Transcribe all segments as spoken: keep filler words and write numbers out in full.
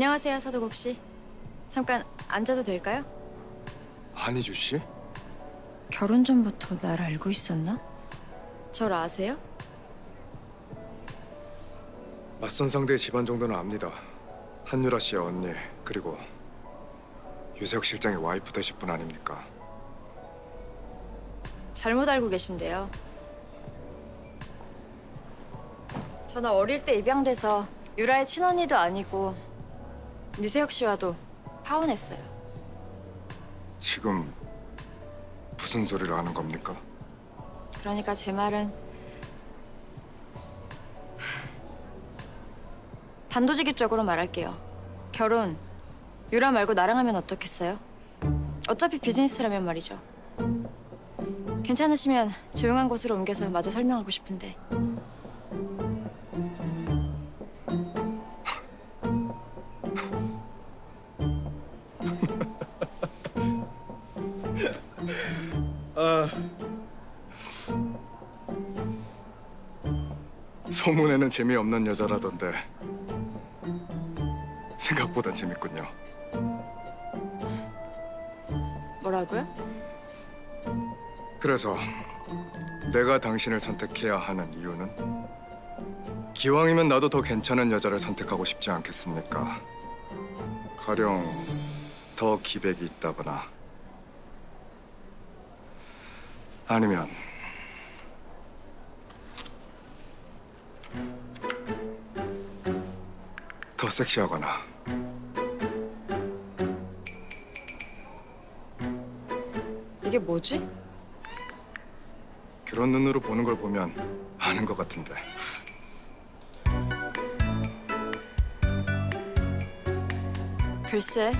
안녕하세요, 사도국 씨. 잠깐 앉아도 될까요? 한이주 씨? 결혼 전부터 날 알고 있었나? 절 아세요? 맞선 상대의 집안 정도는 압니다. 한유라 씨의 언니, 그리고 유세혁 실장의 와이프 되실 분 아닙니까? 잘못 알고 계신데요. 저는 어릴 때 입양돼서 유라의 친언니도 아니고 유세혁 씨와도 파혼했어요. 지금 무슨 소리를 하는 겁니까? 그러니까 제 말은 단도직입적으로 말할게요. 결혼 유라 말고 나랑 하면 어떻겠어요? 어차피 비즈니스라면 말이죠. 괜찮으시면 조용한 곳으로 옮겨서 마저 설명하고 싶은데. 아, 소문에는 재미없는 여자라던데 생각보단 재밌군요. 뭐라고요? 그래서 내가 당신을 선택해야 하는 이유는? 기왕이면 나도 더 괜찮은 여자를 선택하고 싶지 않겠습니까? 가령 더 기백이 있다거나 아니면 더 섹시하거나. 이게 뭐지? 그런 눈으로 보는 걸 보면 아는 것 같은데. 글쎄,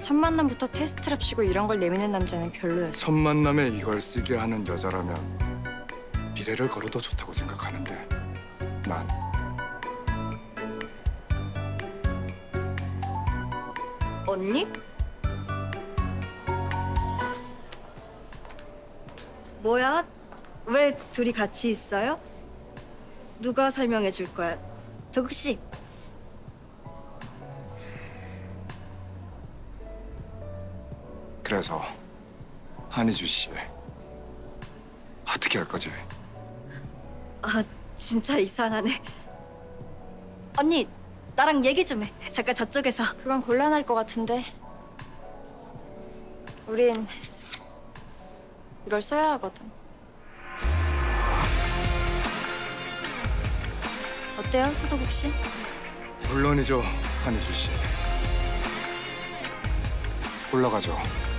첫 만남부터 테스트랍시고 이런 걸 내미는 남자는 별로였어. 첫 만남에 이걸 쓰게 하는 여자라면 미래를 걸어도 좋다고 생각하는데 난. 언니? 뭐야? 왜 둘이 같이 있어요? 누가 설명해 줄 거야? 덕식 씨. 그래서 한이주 씨 어떻게 할 거지? 아, 진짜 이상하네. 언니, 나랑 얘기 좀 해. 잠깐 저쪽에서. 그건 곤란할 것 같은데. 우린 이걸 써야 하거든. 어때요, 사도국 씨? 물론이죠, 한이주 씨. 올라가죠.